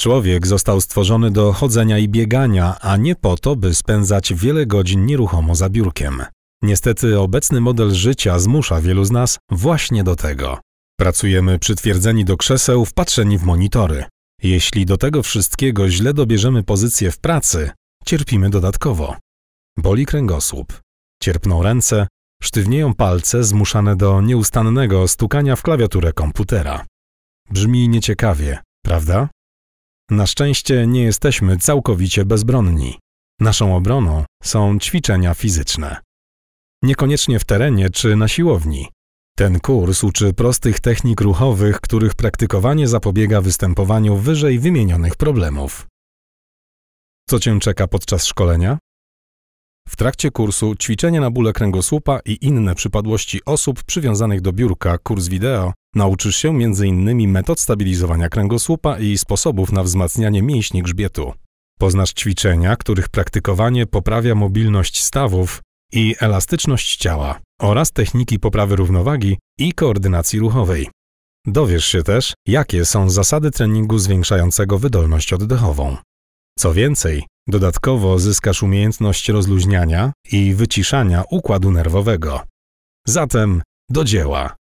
Człowiek został stworzony do chodzenia i biegania, a nie po to, by spędzać wiele godzin nieruchomo za biurkiem. Niestety obecny model życia zmusza wielu z nas właśnie do tego. Pracujemy przytwierdzeni do krzeseł, wpatrzeni w monitory. Jeśli do tego wszystkiego źle dobierzemy pozycję w pracy, cierpimy dodatkowo. Boli kręgosłup, cierpną ręce, sztywnieją palce zmuszane do nieustannego stukania w klawiaturę komputera. Brzmi nieciekawie, prawda? Na szczęście nie jesteśmy całkowicie bezbronni. Naszą obroną są ćwiczenia fizyczne. Niekoniecznie w terenie czy na siłowni. Ten kurs uczy prostych technik ruchowych, których praktykowanie zapobiega występowaniu wyżej wymienionych problemów. Co Cię czeka podczas szkolenia? W trakcie kursu ćwiczenia na bóle kręgosłupa i inne przypadłości osób przywiązanych do biurka, kurs wideo, nauczysz się m.in. metod stabilizowania kręgosłupa i sposobów na wzmacnianie mięśni grzbietu. Poznasz ćwiczenia, których praktykowanie poprawia mobilność stawów i elastyczność ciała oraz techniki poprawy równowagi i koordynacji ruchowej. Dowiesz się też, jakie są zasady treningu zwiększającego wydolność oddechową. Co więcej, dodatkowo zyskasz umiejętność rozluźniania i wyciszania układu nerwowego. Zatem do dzieła!